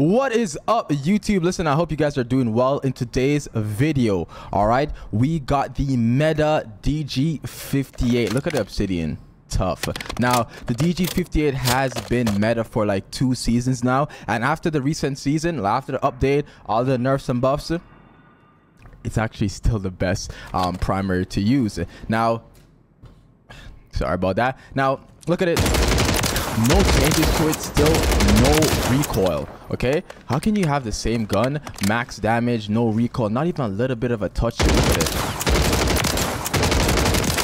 What is up, YouTube? Listen, I hope you guys are doing well. In today's video, all right, we got the Meta DG58. Look at the obsidian. Tough. Now, the DG58 has been meta for like 2 seasons now, and after the recent season, after the update, all the nerfs and buffs, it's actually still the best primary to use. Now, sorry about that. Now, look at it. No changes to it, still no recoil. Okay, how can you have the same gun, max damage, no recoil, not even a little bit of a touch? Look at it.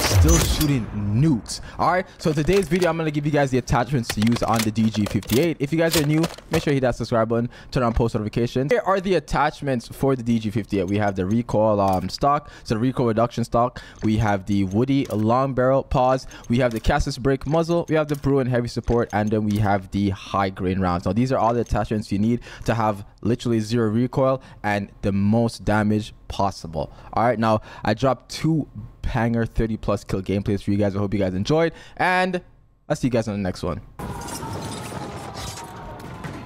Still shooting nukes. All right, so today's video, I'm gonna give you guys the attachments to use on the DG58. If you guys are new, make sure you hit that subscribe button, turn on post notifications. Here are the attachments for the DG58. We have the recoil stock, so the recoil reduction stock. We have the Woody long barrel pause. We have the Casus Break muzzle. We have the Bruin heavy support, and then we have the high grain rounds. Now these are all the attachments you need to have literally zero recoil and the most damage possible. All right, now I dropped 2 banger 30+ kill gameplays for you guys. I hope you guys enjoyed, and I'll see you guys on the next one.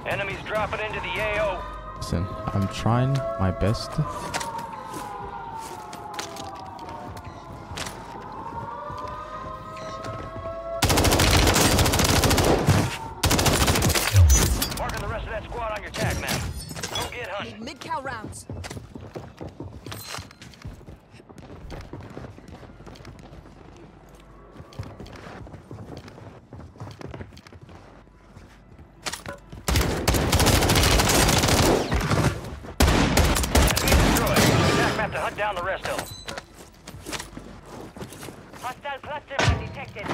Enemies dropping into the AO. Listen, I'm trying my best. Marking the rest of that squad on your tag map. Go get hunting. Mid-cal rounds. To hunt down the rest of them. Hostile cluster detected.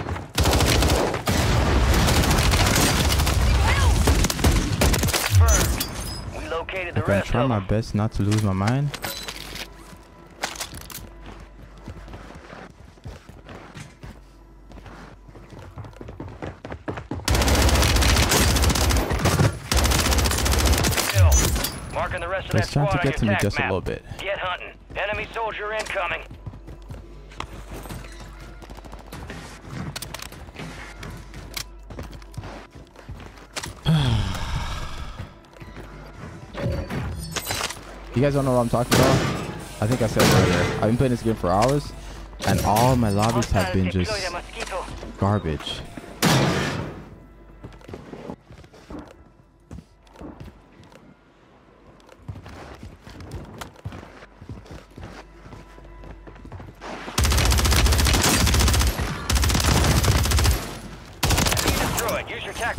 Firm. We located the rest. I'm trying my best not to lose my mind. Marking the rest of that squad on your attack map. A little bit. Get hunting. Enemy soldier incoming. You guys don't know what I'm talking about? I think I said it earlier. I've been playing this game for hours, and all my lobbies have been just garbage.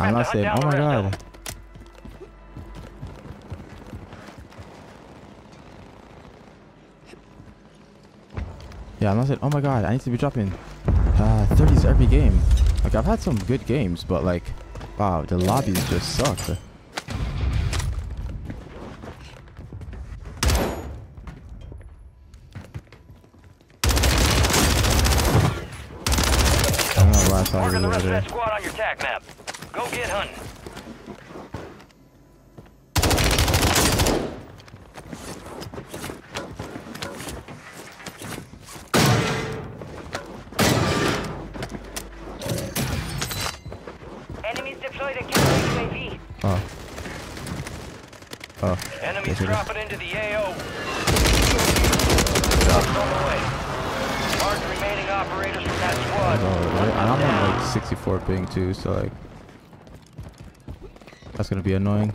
I'm not saying, oh my god. Yeah, I'm not saying, oh my god, I need to be dropping 30s every game. Like, I've had some good games, but like, wow, the lobbies just suck. I don't know why I thought we were over there. Squad on your tag map. Go get hunting. Enemies deployed against UAV. Oh. Oh. Enemies dropping into the AO. Mark remaining operators from that squad. And I'm on like 64 ping too, so like. That's gonna be annoying.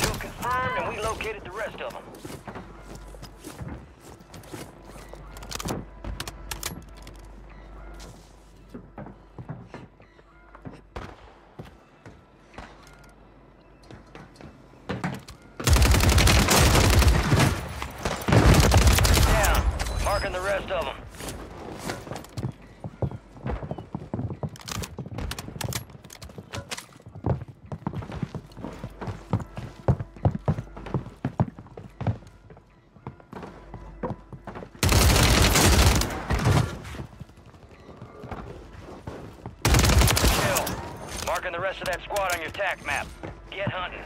Kill confirmed, and we located the rest of them. The rest of them. Marking the rest of that squad on your attack map. Get hunting.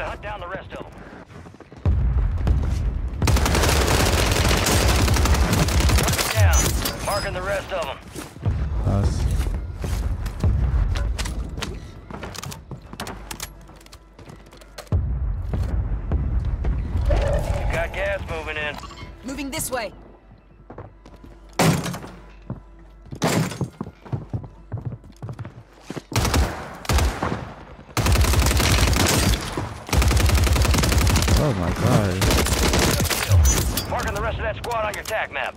To hunt down the rest of them. Down. Marking the rest of them. Nice. You've got gas moving in. Moving this way. Oh my god. Marking the rest of that squad on your attack map.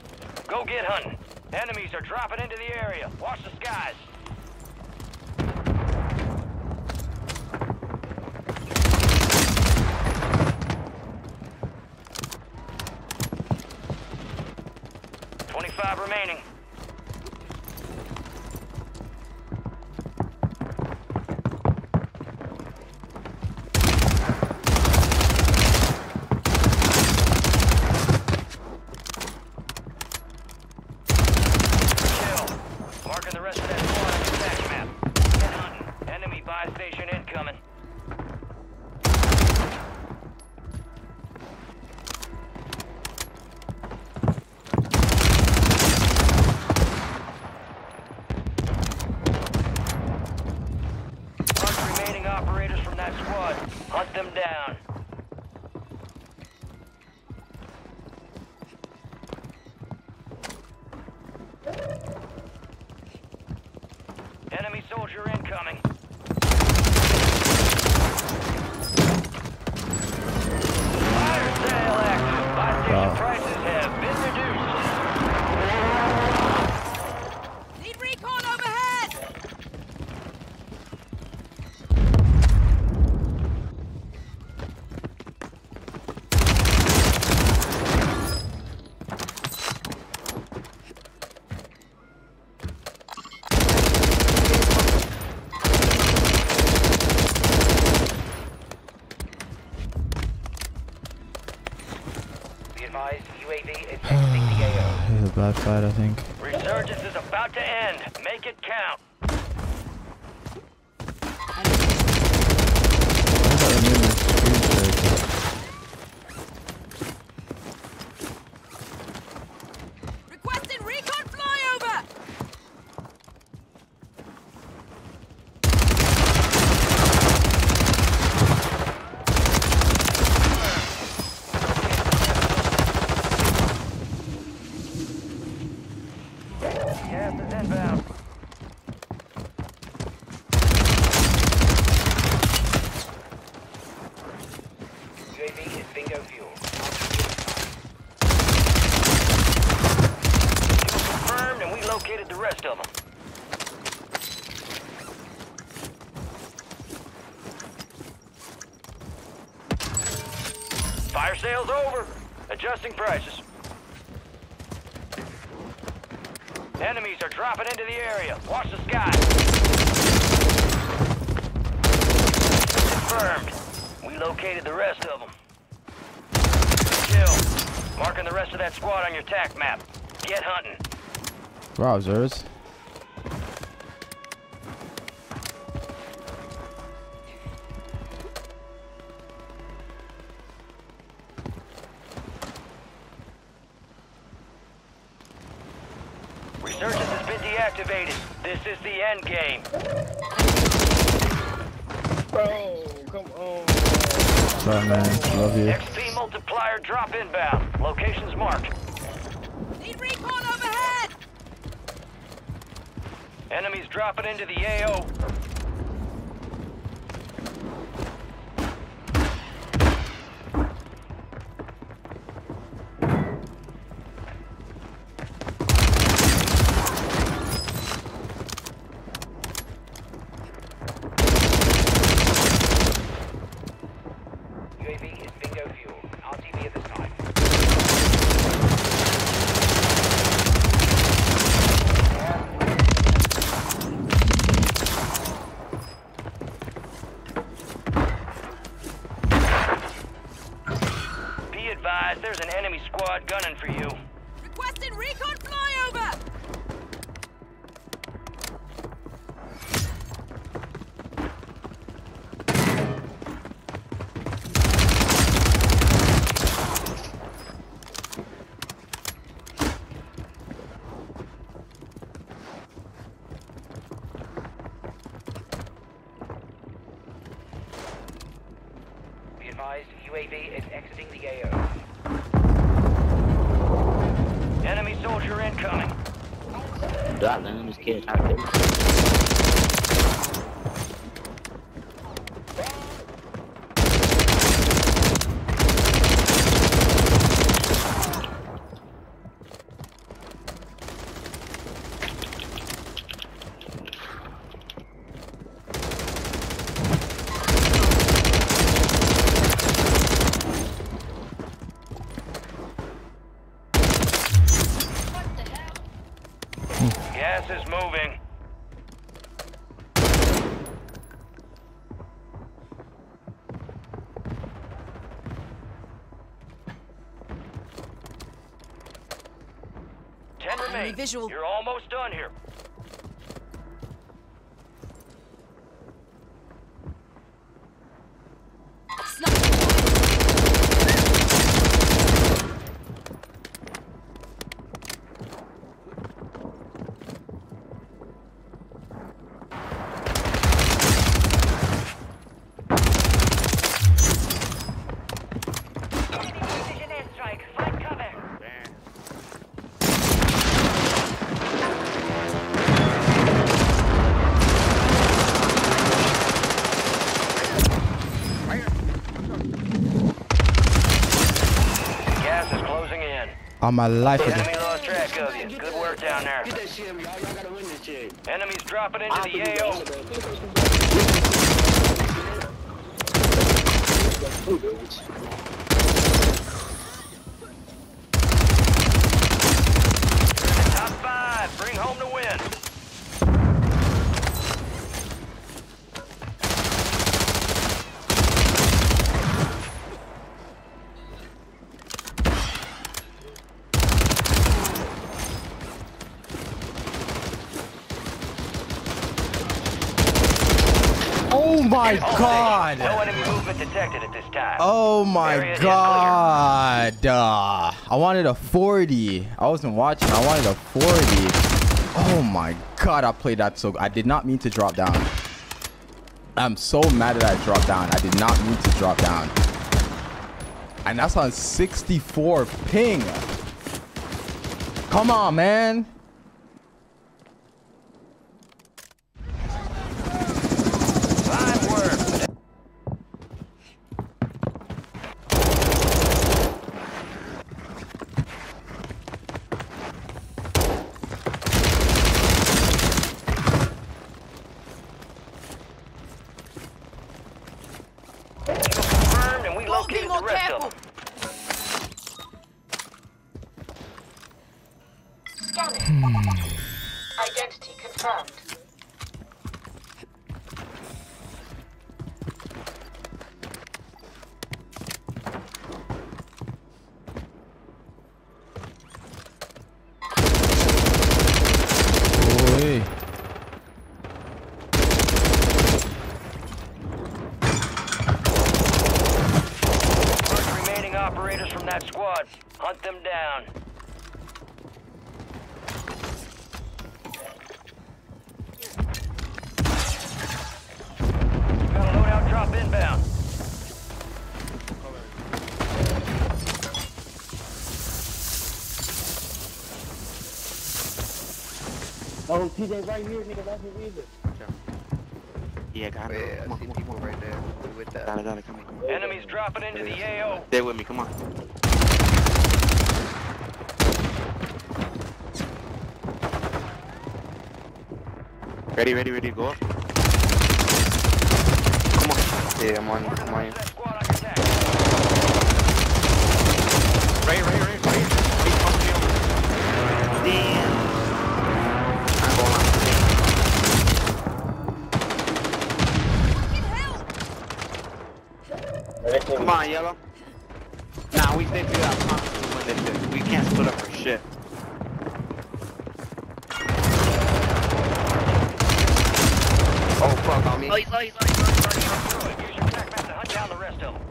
Go get hunting. Enemies are dropping into the area. Watch the skies. $25 remaining. Operators from that squad, hunt them down. Enemy soldier incoming. Fire sale active. Buy station prices have been reduced. Need recon overhead. He's a bad fight, I think. Resurgence is about to end. Make it count. Requesting recon flyover. Gas is inbound. UAV is bingo fuel. Confirmed, and we located the rest of them. Fire sale's over. Adjusting prices. Enemies are dropping into the area. Watch the sky. Confirmed. We located the rest of them. Kill. Marking the rest of that squad on your attack map. Get hunting. Browsers. Resurgence has been deactivated. This is the end game. Bro, come on. Sorry, man. Love you. XP multiplier drop inbound. Locations marked. Need recon overhead. Enemies dropping into the AO. UAV is exiting the AO. Enemy soldier incoming. Do that then, just keep attacking. Gas is moving. Ten remain. Visual. You're almost done here. On my life again. Enemy lost track of you. Good work down there. Get that shit, y'all. Y'all gotta win this shit. Enemies dropping into the AO. Top five. Bring home the win. Oh my God! No enemy movement detected at this time. Oh my God! I wanted a 40. I wasn't watching. I wanted a 40. Oh my God! I played that so. I did not mean to drop down. I'm so mad that I dropped down. I did not mean to drop down. And that's on 64 ping. Come on, man. Be more careful. Identity confirmed. Operators from that squad, hunt them down. Got a loadout drop inbound. Oh, PJ, right here, nigga, that's his reason. Yeah, got it. Yeah, I see people right there with that. Got it, come on. Enemies dropping into the AO. Stay with me, come on. Ready, go. Come on. Yeah, I'm on. Right. Damn. Come on, yellow. Nah, we think we got a chance to win this shit. We can't split up for shit. Oh fuck, on me. Oh, he's use your attack map to hunt down the rest of them.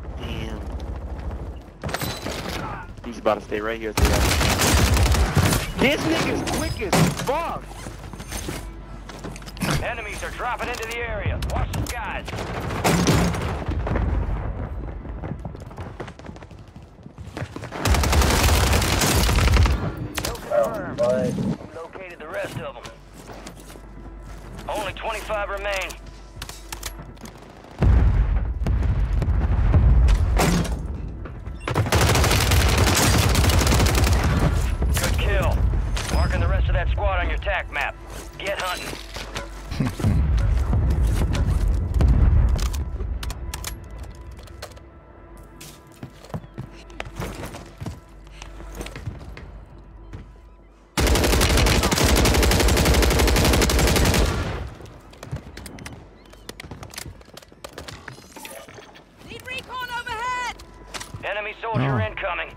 Damn. He's about to stay right here. This nigga's quick as fuck. Enemies are dropping into the area. Watch the guys. Right. Located the rest of them. Only 25 remain. Good kill. Marking the rest of that squad on your TAC map. Get hunting. Enemy soldier incoming.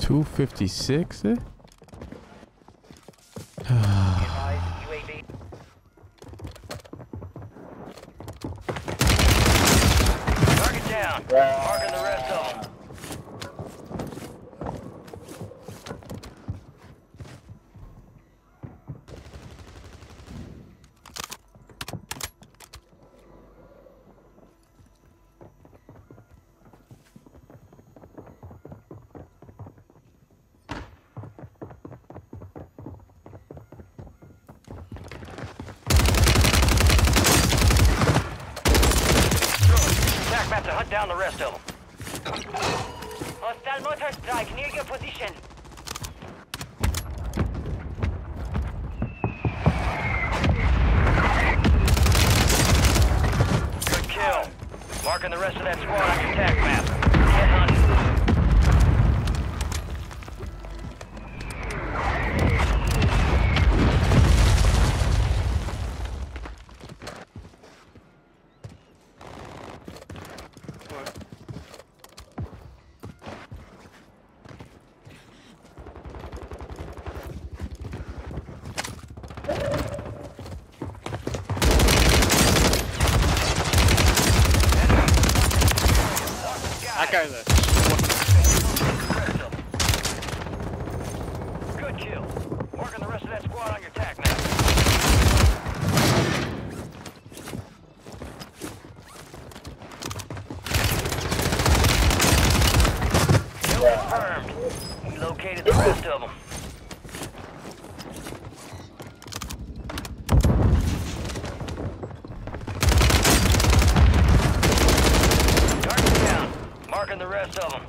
.256, eh? Marking the rest of them. To hunt down the rest of them. Hostile mortar strike near your position. Good kill. Marking the rest of that squad on your attack map. Get That guy's a... Good kill. Working the rest of that squad on your tack map. Kill confirmed. We located the rest of them. Marking the rest of them.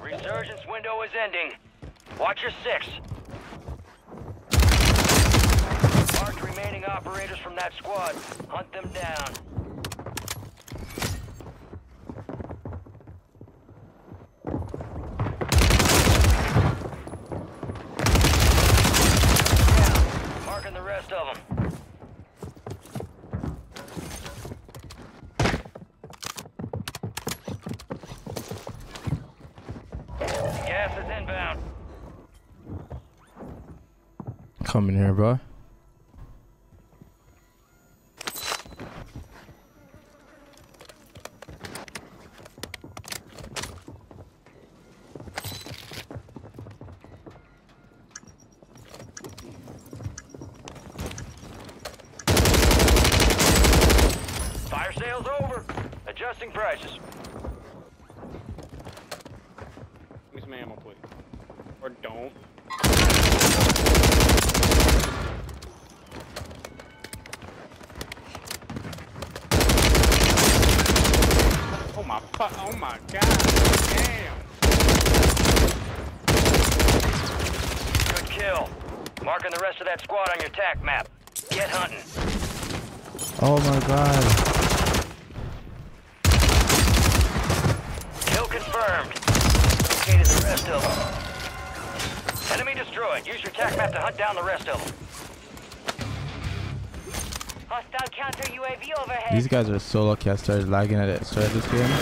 Resurgence window is ending. Watch your six. Marked remaining operators from that squad. Hunt them down. Yeah. Marking the rest of them. Coming here, bro. Fire sales over. Adjusting prices. Use my ammo, please. Or don't. Oh my god, damn. Good kill. Marking the rest of that squad on your TAC map. Get hunting. Oh my god. Kill confirmed. Located the rest of them. Enemy destroyed. Use your TAC map to hunt down the rest of them. Hostile counter UAV overhead. These guys are so lucky I started lagging at the start of this game.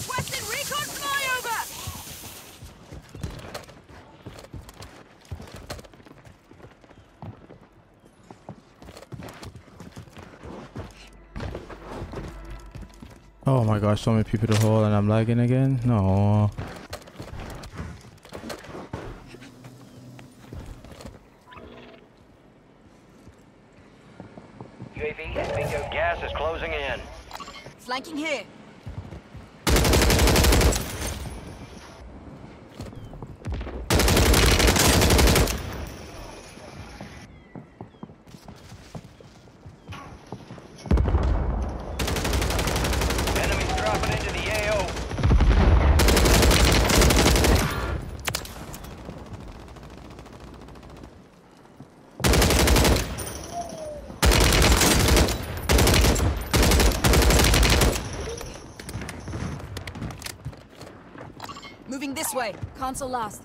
Requesting recon flyover! Oh my gosh, so many people to hold and I'm lagging again? No. JV, bingo, gas is closing in. Flanking here. Moving this way. Console lost.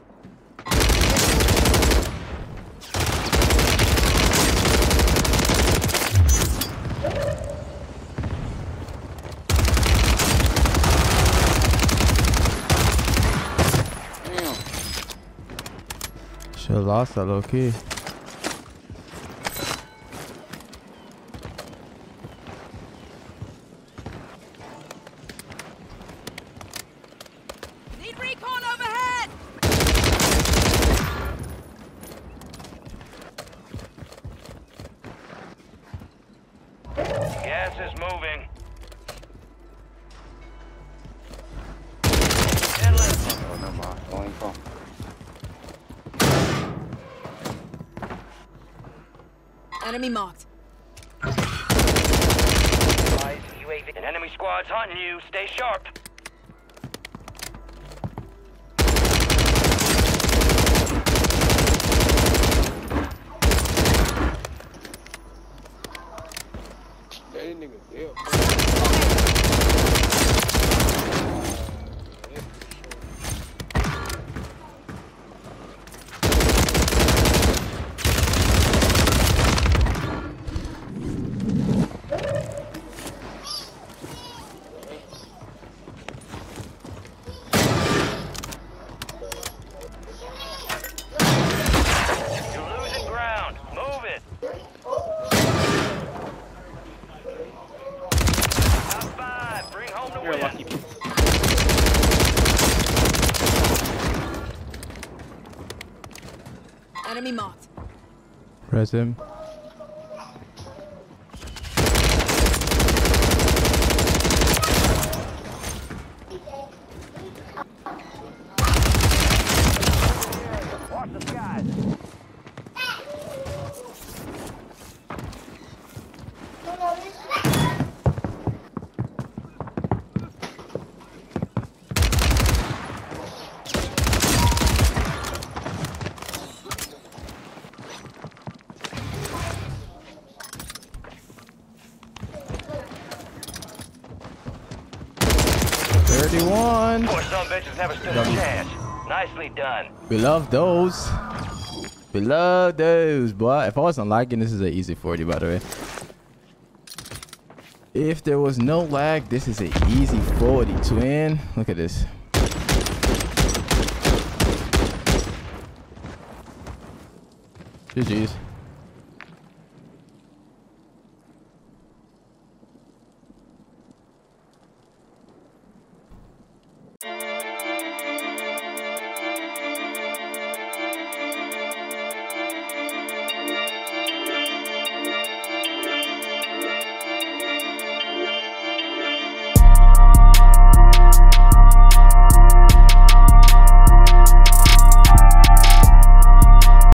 Should've lost that low key. Gas is moving. Enemy marked. UAV. An enemy squad's hunting you. Stay sharp. Enemy marked. Press him. Watch the skies. Poor some bitches never stood a chance. Nicely done. We love those. We love those, boy. If I wasn't lagging, this is an easy 40, by the way. If there was no lag, this is an easy 40, twin. Look at this. GG's.